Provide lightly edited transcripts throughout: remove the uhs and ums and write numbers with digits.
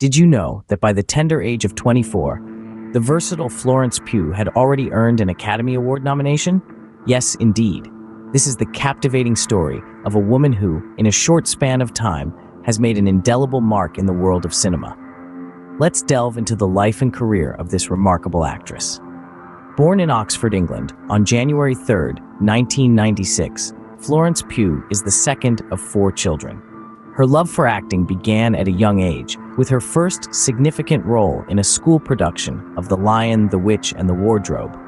Did you know that by the tender age of 24, the versatile Florence Pugh had already earned an Academy Award nomination? Yes, indeed. This is the captivating story of a woman who, in a short span of time, has made an indelible mark in the world of cinema. Let's delve into the life and career of this remarkable actress. Born in Oxford, England, on January 3, 1996, Florence Pugh is the second of four children. Her love for acting began at a young age, with her first significant role in a school production of The Lion, the Witch, and the Wardrobe.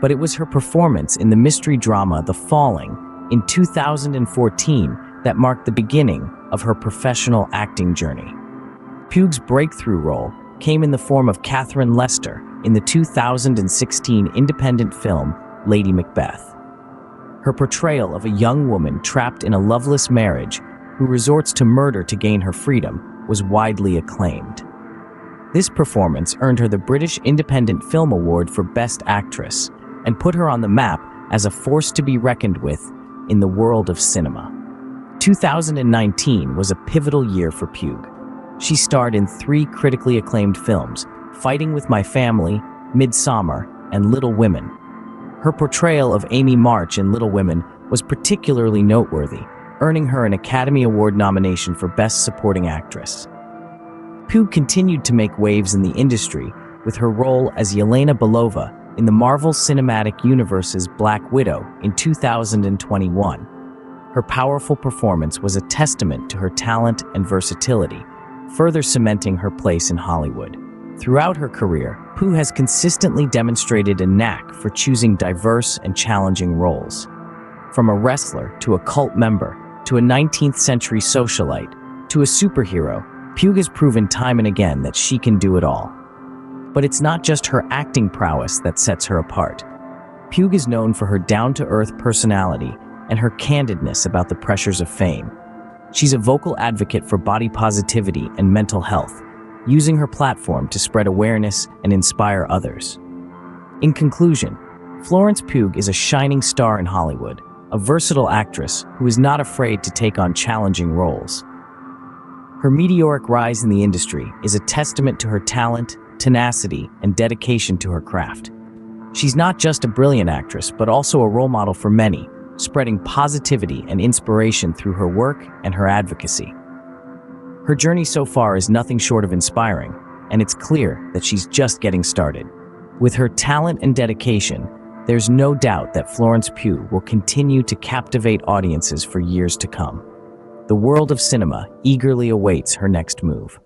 But it was her performance in the mystery drama The Falling in 2014 that marked the beginning of her professional acting journey. Pugh's breakthrough role came in the form of Catherine Lester in the 2016 independent film Lady Macbeth. Her portrayal of a young woman trapped in a loveless marriage who resorts to murder to gain her freedom was widely acclaimed. This performance earned her the British Independent Film Award for Best Actress, and put her on the map as a force to be reckoned with in the world of cinema. 2019 was a pivotal year for Pugh. She starred in three critically acclaimed films, Fighting with My Family, Midsommar, and Little Women. Her portrayal of Amy March in Little Women was particularly noteworthy, earning her an Academy Award nomination for Best Supporting Actress. Pugh continued to make waves in the industry with her role as Yelena Belova in the Marvel Cinematic Universe's Black Widow in 2021. Her powerful performance was a testament to her talent and versatility, further cementing her place in Hollywood. Throughout her career, Pugh has consistently demonstrated a knack for choosing diverse and challenging roles. From a wrestler to a cult member, to a 19th-century socialite, to a superhero, Pugh has proven time and again that she can do it all. But it's not just her acting prowess that sets her apart. Pugh is known for her down-to-earth personality and her candidness about the pressures of fame. She's a vocal advocate for body positivity and mental health, using her platform to spread awareness and inspire others. In conclusion, Florence Pugh is a shining star in Hollywood, a versatile actress who is not afraid to take on challenging roles. Her meteoric rise in the industry is a testament to her talent, tenacity, and dedication to her craft. She's not just a brilliant actress, but also a role model for many, spreading positivity and inspiration through her work and her advocacy. Her journey so far is nothing short of inspiring, and it's clear that she's just getting started. With her talent and dedication, there's no doubt that Florence Pugh will continue to captivate audiences for years to come. The world of cinema eagerly awaits her next move.